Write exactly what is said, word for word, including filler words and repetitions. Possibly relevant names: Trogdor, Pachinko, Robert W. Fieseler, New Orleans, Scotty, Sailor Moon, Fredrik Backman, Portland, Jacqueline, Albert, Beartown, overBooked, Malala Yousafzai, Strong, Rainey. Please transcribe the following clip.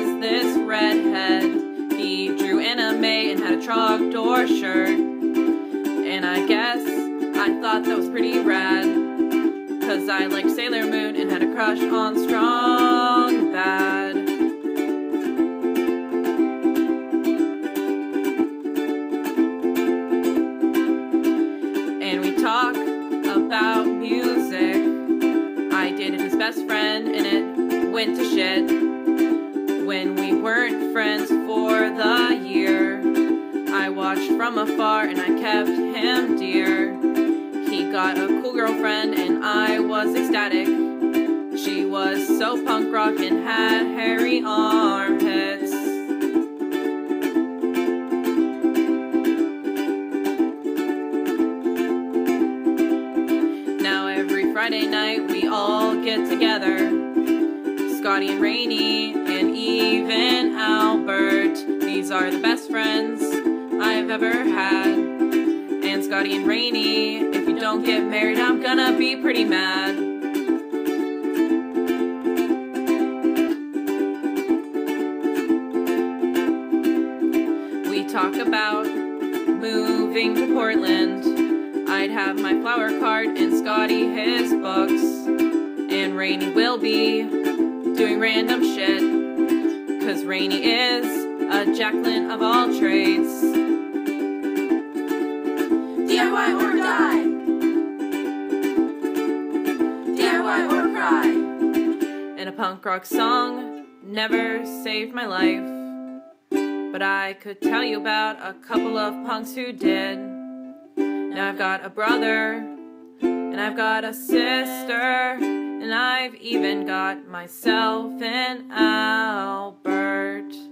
was this redhead. He drew anime and had a Trogdor shirt. And I guess I thought that was pretty rad, cause I liked Sailor Moon and had a crush on Strong bad. And we talk about music. I dated his best friend and it went to shit. When we weren't friends for the year, I watched from afar and I kept him dear. He got a cool girlfriend and I was ecstatic. She was so punk rock and had hairy armpits. Now every Friday night we all get together, Scotty and Rainey and even Albert. These are the best friends I've ever had. And Scotty and Rainey, if you don't get married, I'm gonna be pretty mad. We talk about moving to Portland. I'd have my flower cart and Scotty his books. And Rainey will be doing random shit, cause Rainey is a Jacqueline of all trades. D I Y or die! D I Y or cry! And a punk rock song never saved my life, but I could tell you about a couple of punks who did. Now I've got a brother, and I've got a sister, and I've even got myself an Albert.